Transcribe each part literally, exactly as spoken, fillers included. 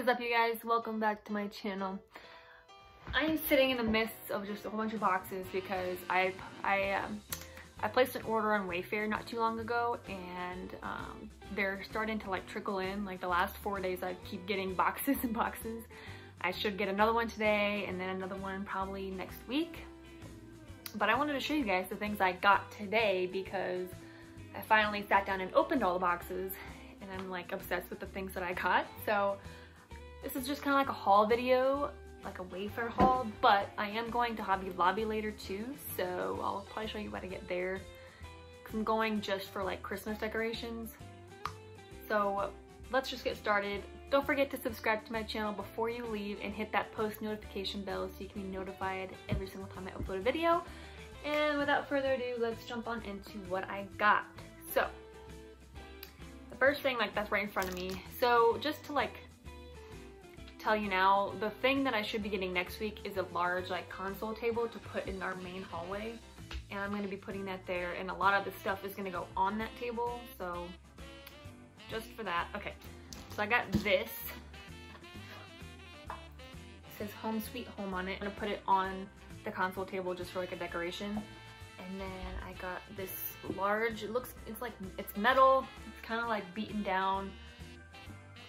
What is up, you guys? Welcome back to my channel. I am sitting in the midst of just a whole bunch of boxes because I I um, I placed an order on Wayfair not too long ago, and um, they're starting to like trickle in. Like the last four days, I keep getting boxes and boxes. I should get another one today, and then another one probably next week. But I wanted to show you guys the things I got today because I finally sat down and opened all the boxes. And I'm like obsessed with the things that I got. So this is just kind of like a haul video, like a Wayfair haul, but I am going to Hobby Lobby later too. So I'll probably show you what I get there. Cause I'm going just for like Christmas decorations. So let's just get started. Don't forget to subscribe to my channel before you leave and hit that post notification bell so you can be notified every single time I upload a video. And without further ado, let's jump on into what I got. So first thing, like that's right in front of me. So just to like tell you now, the thing that I should be getting next week is a large like console table to put in our main hallway, and I'm going to be putting that there, and a lot of the stuff is going to go on that table, so just for that. Okay, so I got this. It says Home Sweet Home on it. I'm going to put it on the console table just for like a decoration. And then I got this large, it looks, it's like, it's metal. It's kind of like beaten down,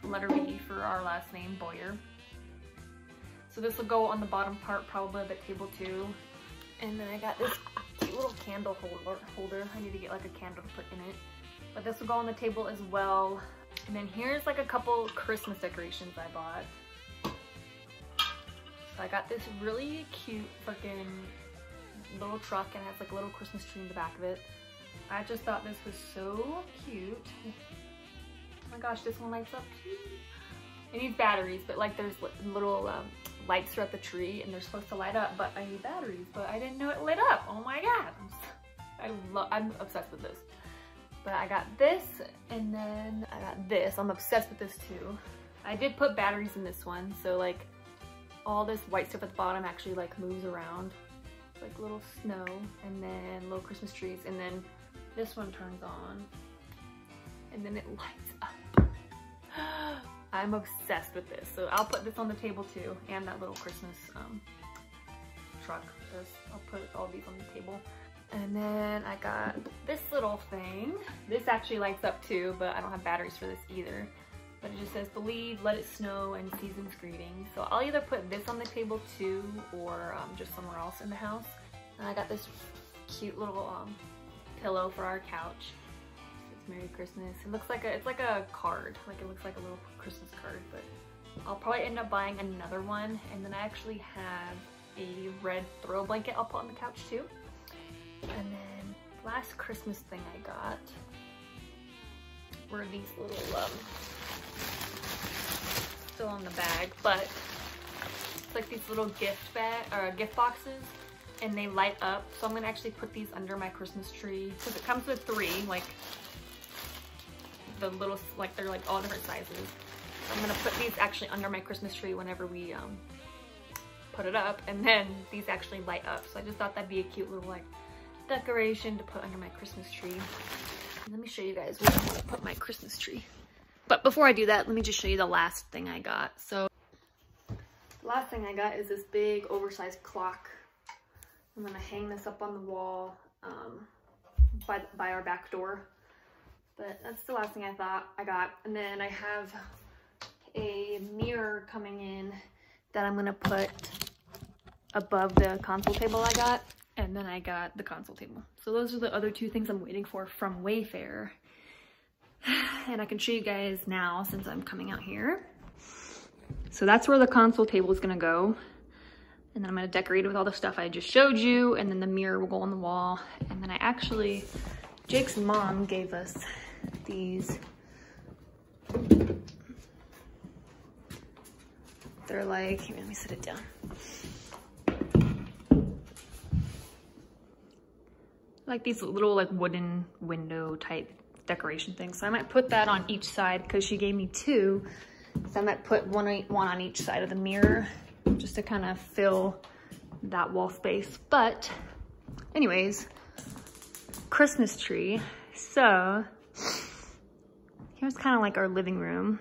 letter B for our last name, Boyer. So this will go on the bottom part probably of the table too. And then I got this cute little candle holder. I need to get like a candle to put in it. But this will go on the table as well. And then here's like a couple Christmas decorations I bought. So I got this really cute fucking little truck, and it has like a little Christmas tree in the back of it. I just thought this was so cute. Oh my gosh, this one lights up too. I need batteries, but like there's little um, lights throughout the tree and they're supposed to light up, but I need batteries, but I didn't know it lit up. Oh my god. I love, I'm obsessed with this. But I got this, and then I got this. I'm obsessed with this too. I did put batteries in this one, so like all this white stuff at the bottom actually like moves around. Like little snow, and then little Christmas trees, and then this one turns on and then it lights up. I'm obsessed with this, so I'll put this on the table too, and that little Christmas um, truck. This, I'll put all these on the table. And then I got this little thing. This actually lights up too, but I don't have batteries for this either. But it just says, believe, let it snow, and season's greeting. So I'll either put this on the table too, or um, just somewhere else in the house. And I got this cute little um, pillow for our couch. It's Merry Christmas. It looks like a, it's like a card. Like it looks like a little Christmas card, but I'll probably end up buying another one. And then I actually have a red throw blanket I'll put on the couch too. And then last Christmas thing I got were these little, um, still in the bag, but it's like these little gift bag or gift boxes, and they light up. So I'm gonna actually put these under my Christmas tree because it comes with three, like the little, like they're like all different sizes. So I'm gonna put these actually under my Christmas tree whenever we um, put it up, and then these actually light up. So I just thought that'd be a cute little like decoration to put under my Christmas tree. Let me show you guys where I'm gonna put my Christmas tree. But before I do that, let me just show you the last thing I got. So the last thing I got is this big oversized clock. I'm gonna hang this up on the wall um, by, by our back door. But that's the last thing I thought I got. And then I have a mirror coming in that I'm gonna put above the console table I got. And then I got the console table. So those are the other two things I'm waiting for from Wayfair. And I can show you guys now since I'm coming out here. So that's where the console table is going to go. And then I'm going to decorate it with all the stuff I just showed you. And then the mirror will go on the wall. And then I actually, Jake's mom gave us these. They're like, here, let me set it down. Like these little like wooden window type decoration thing. So I might put that on each side because she gave me two. So I might put one, one on each side of the mirror just to kind of fill that wall space. But anyways, Christmas tree. So here's kind of like our living room.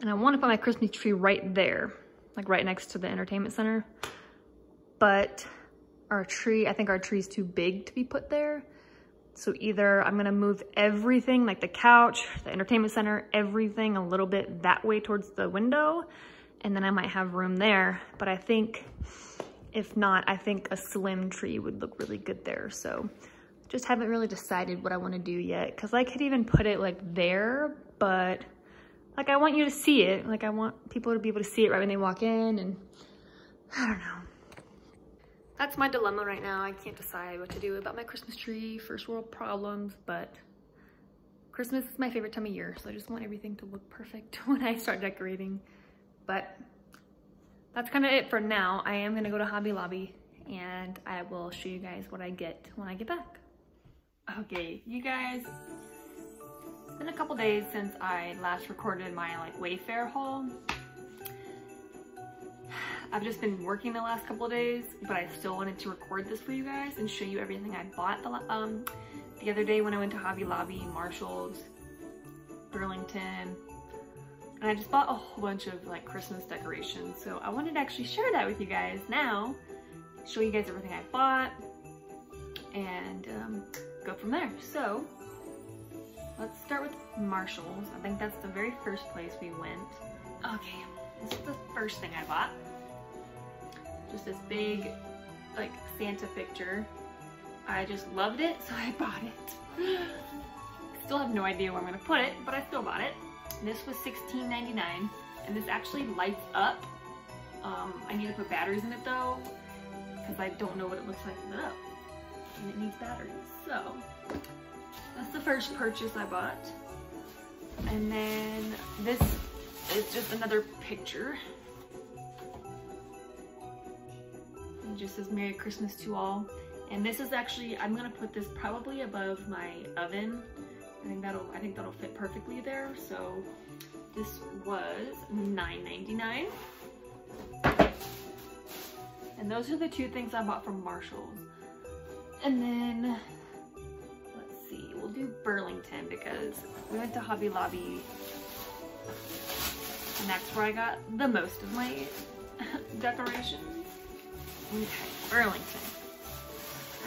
and I want to put my Christmas tree right there, like right next to the entertainment center. But our tree, I think our tree's too big to be put there. So either I'm gonna move everything, like the couch, the entertainment center, everything a little bit that way towards the window, and then I might have room there. But I think if not, I think a slim tree would look really good there. So just haven't really decided what I wanna do yet. Cause I could even put it like there, but like I want you to see it. Like I want people to be able to see it right when they walk in, and I don't know. That's my dilemma right now. I can't decide what to do about my Christmas tree, first world problems, but Christmas is my favorite time of year, so I just want everything to look perfect when I start decorating. But that's kind of it for now. I am gonna go to Hobby Lobby and I will show you guys what I get when I get back. Okay, you guys, it's been a couple days since I last recorded my like Wayfair haul. I've just been working the last couple of days, but I still wanted to record this for you guys and show you everything I bought the, um, the other day when I went to Hobby Lobby, Marshalls, Burlington, and I just bought a whole bunch of like Christmas decorations. So I wanted to actually share that with you guys now, show you guys everything I bought, and um, go from there. So let's start with Marshalls. I think that's the very first place we went. Okay, this is the first thing I bought. Just this big like Santa picture. I just loved it, so I bought it. Still have no idea where I'm gonna put it, but I still bought it. This was sixteen ninety-nine, and this actually lights up. Um, I need to put batteries in it though, because I don't know what it looks like lit up, and it needs batteries. So that's the first purchase I bought. And then this is just another picture. Just says Merry Christmas to all, and this is actually, I'm gonna put this probably above my oven. I think that'll I think that'll fit perfectly there. So this was nine ninety-nine, and those are the two things I bought from Marshalls. And then let's see, we'll do Burlington because we went to Hobby Lobby, and that's where I got the most of my decorations. Okay, Burlington.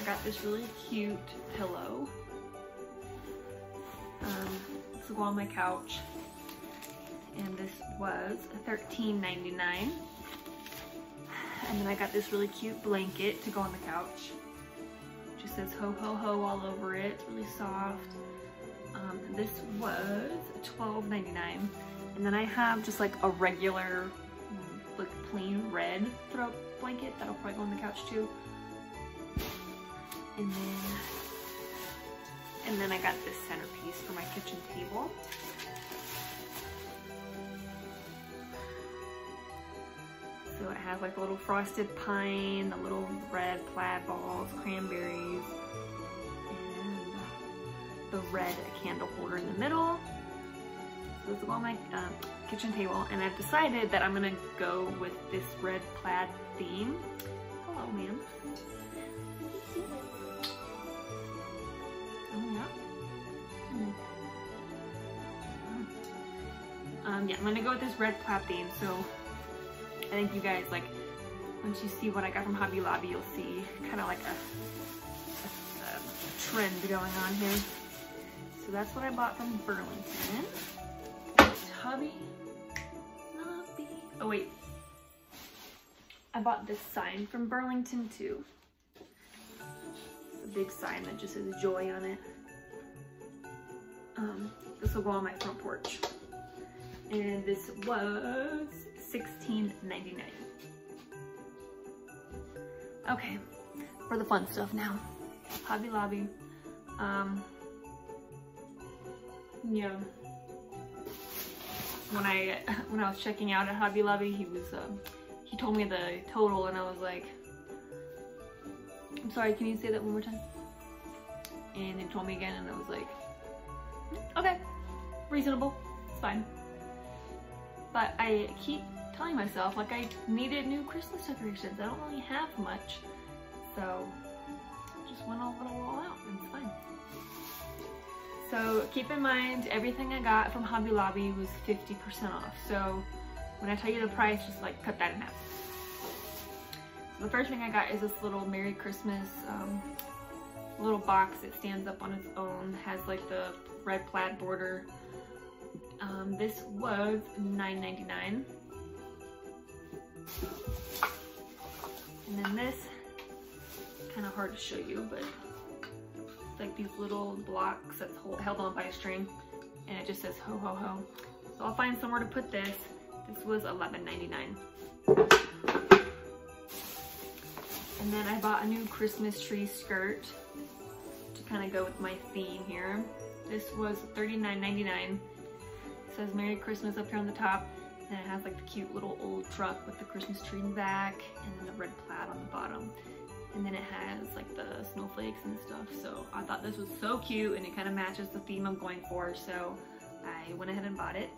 I got this really cute pillow. Um, this will go on my couch. And this was thirteen ninety-nine. And then I got this really cute blanket to go on the couch. It just says ho ho ho all over it. It's really soft. Um, this was twelve ninety-nine. And then I have just like a regular, like plain red throw blanket that'll probably go on the couch too. And then and then I got this centerpiece for my kitchen table. So it has like a little frosted pine, the little red plaid balls, cranberries, and the red candle holder in the middle. So this is on my um, kitchen table, and I've decided that I'm gonna go with this red plaid theme. Hello, ma'am. Oh, yeah. Mm. Um, yeah, I'm gonna go with this red plaid theme. So I think you guys, like, once you see what I got from Hobby Lobby, you'll see kind of like a, a, a trend going on here. So that's what I bought from Burlington. Hobby Lobby. Oh wait, I bought this sign from Burlington too. It's a big sign that just says joy on it. Um, this will go on my front porch. And this was sixteen ninety-nine. Okay, for the fun stuff now. Hobby Lobby. Um, yeah. When I when I was checking out at Hobby Lobby, he was uh, he told me the total, and I was like, "I'm sorry, can you say that one more time?" And he told me again, and I was like, "Okay, reasonable, it's fine." But I keep telling myself like I needed new Christmas decorations. I don't really have much, so I just went a little all out, and it's fine. So keep in mind, everything I got from Hobby Lobby was fifty percent off. So when I tell you the price, just like cut that in half. So the first thing I got is this little Merry Christmas um, little box that stands up on its own. Has like the red plaid border. Um, this was nine ninety-nine. And then this, kind of hard to show you, but it's like these little blocks that's hold, held on by a string, and it just says ho ho ho. So I'll find somewhere to put this. This was eleven ninety-nine. And then I bought a new Christmas tree skirt to kind of go with my theme here. This was thirty-nine ninety-nine. It says Merry Christmas up here on the top. And it has like the cute little old truck with the Christmas tree in the back and then the red plaid on the bottom. And then it has like the snowflakes and stuff. So I thought this was so cute and it kind of matches the theme I'm going for. So I went ahead and bought it.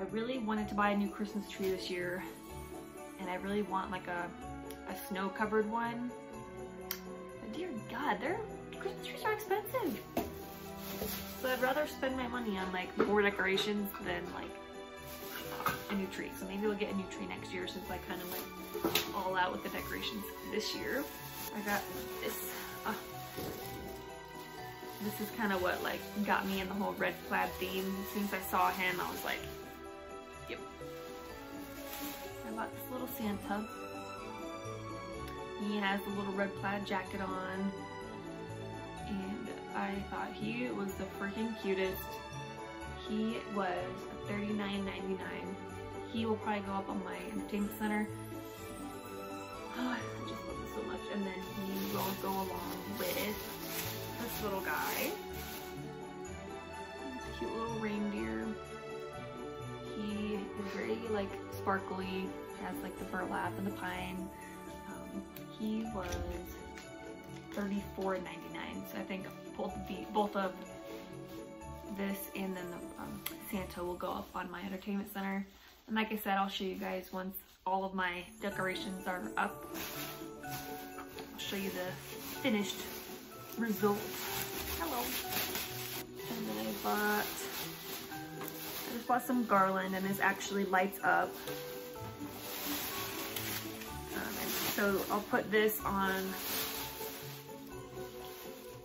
I really wanted to buy a new Christmas tree this year. And I really want like a, a snow covered one. But dear God, their Christmas trees are expensive. So I'd rather spend my money on like more decorations than like a new tree. So maybe we'll get a new tree next year since I kind of went all out with the decorations this year. I got this. Uh, this is kind of what like got me in the whole red plaid theme. As soon as I saw him, I was like, yep. I bought this little Santa. He has the little red plaid jacket on. And I thought he was the freaking cutest. He was thirty-nine ninety-nine. He will probably go up on my entertainment center. Oh, I just love this so much. And then he will go along with this little guy. This cute little reindeer. He is very like sparkly. Has like the burlap and the pine. Um, he was thirty-four ninety-nine. So I think both of the both of this and then the um, Santa will go up on my entertainment center. And like I said, I'll show you guys once all of my decorations are up. I'll show you the finished result. Hello. And then I bought, I just bought some garland, and this actually lights up. Um, and so I'll put this on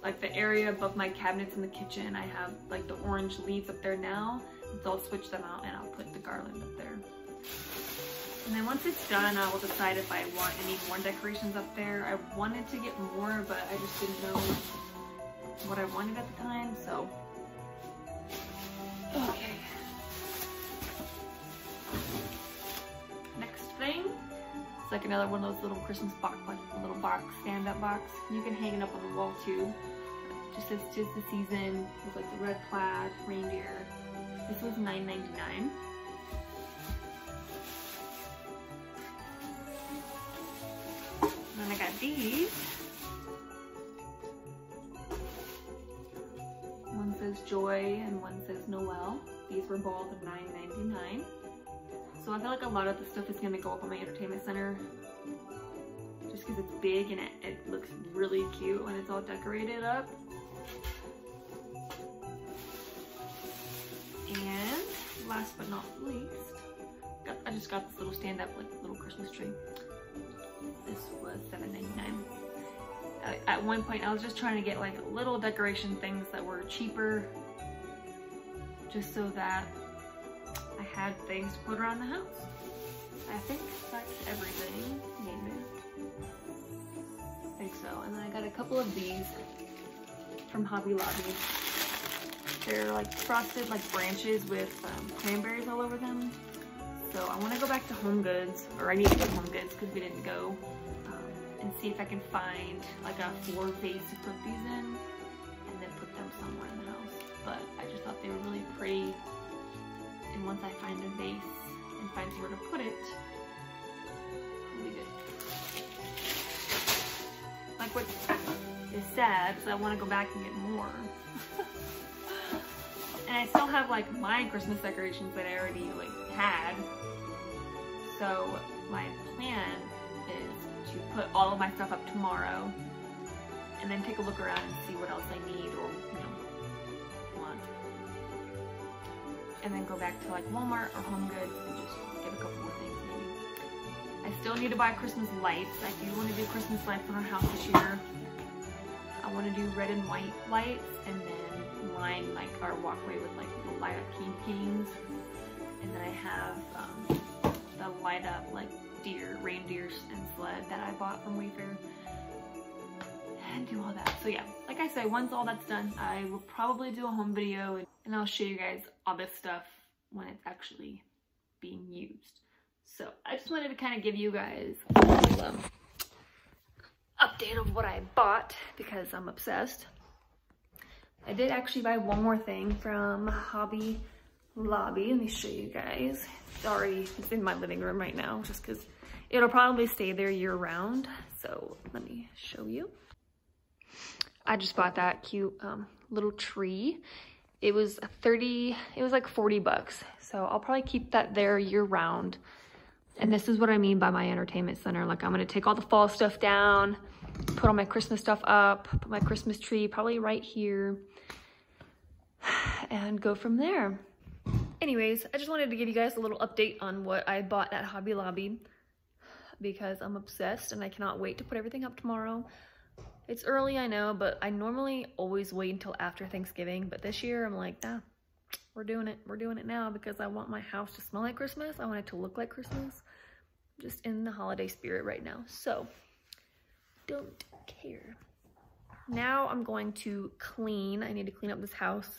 like the area above my cabinets in the kitchen. I have like the orange leaves up there now. So I'll switch them out and I'll put the garland up there. And then once it's done, I will decide if I want any more decorations up there. I wanted to get more, but I just didn't know what I wanted at the time, so. Okay. Next thing. It's like another one of those little Christmas box, like a little box, stand-up box. You can hang it up on the wall too. Just says "'Tis the Season." It's like the red plaid, reindeer. This was nine ninety-nine. Then I got these. One says Joy and one says Noel. These were both nine ninety-nine. So I feel like a lot of the stuff is gonna go up on my entertainment center. Just because it's big and it, it looks really cute when it's all decorated up. And last but not least, got, I just got this little stand-up, like little Christmas tree. This was seven ninety-nine. I, at one point, I was just trying to get like little decoration things that were cheaper, just so that I had things to put around the house. I think that's everything. Maybe. I think so. And then I got a couple of these from Hobby Lobby. They're like frosted like branches with um, cranberries all over them. So I want to go back to Home Goods, or I need to go to Home Goods because we didn't go, um, and see if I can find like a floor vase to put these in and then put them somewhere in the house. But I just thought they were really pretty, and once I find a vase and find somewhere to put it, it'll be good. Like what is sad is I want to go back and get more. And I still have like my Christmas decorations that I already like had. So my plan is to put all of my stuff up tomorrow and then take a look around and see what else I need, or you know, on. And then go back to like Walmart or Home Goods and just get a couple more things maybe. I still need to buy Christmas lights. I do want to do Christmas lights in our house this year. I want to do red and white lights and then line like our walkway with like the light up cane canes. And then I have um, the light up like deer, reindeers and sled that I bought from Wayfair. And do all that. So yeah, like I say, once all that's done, I will probably do a home video and, and I'll show you guys all this stuff when it's actually being used. So I just wanted to kind of give you guys a little um, update of what I bought because I'm obsessed. I did actually buy one more thing from Hobby Lobby. Let me show you guys. It's already it's in my living room right now just because it'll probably stay there year round. So let me show you. I just bought that cute um, little tree. It was thirty, it was like forty bucks. So I'll probably keep that there year round. And this is what I mean by my entertainment center. Like I'm gonna take all the fall stuff down, put all my Christmas stuff up, put my Christmas tree probably right here and go from there. Anyways, I just wanted to give you guys a little update on what I bought at Hobby Lobby because I'm obsessed and I cannot wait to put everything up tomorrow. It's early, I know, but I normally always wait until after Thanksgiving, but this year I'm like, nah, we're doing it. We're doing it now because I want my house to smell like Christmas. I want it to look like Christmas. I'm just in the holiday spirit right now, so don't care. Now I'm going to clean. I need to clean up this house,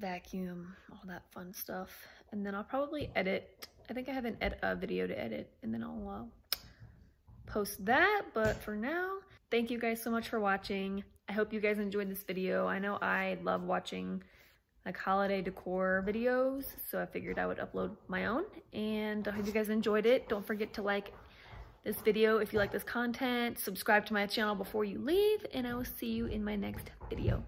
vacuum, all that fun stuff, and then I'll probably edit. I think I have an ed a video to edit, and then I'll uh, post that, but for now, thank you guys so much for watching. I hope you guys enjoyed this video. I know I love watching like holiday decor videos, so I figured I would upload my own. And I hope you guys enjoyed it. Don't forget to like this video if you like this content. Subscribe to my channel before you leave, and I will see you in my next video.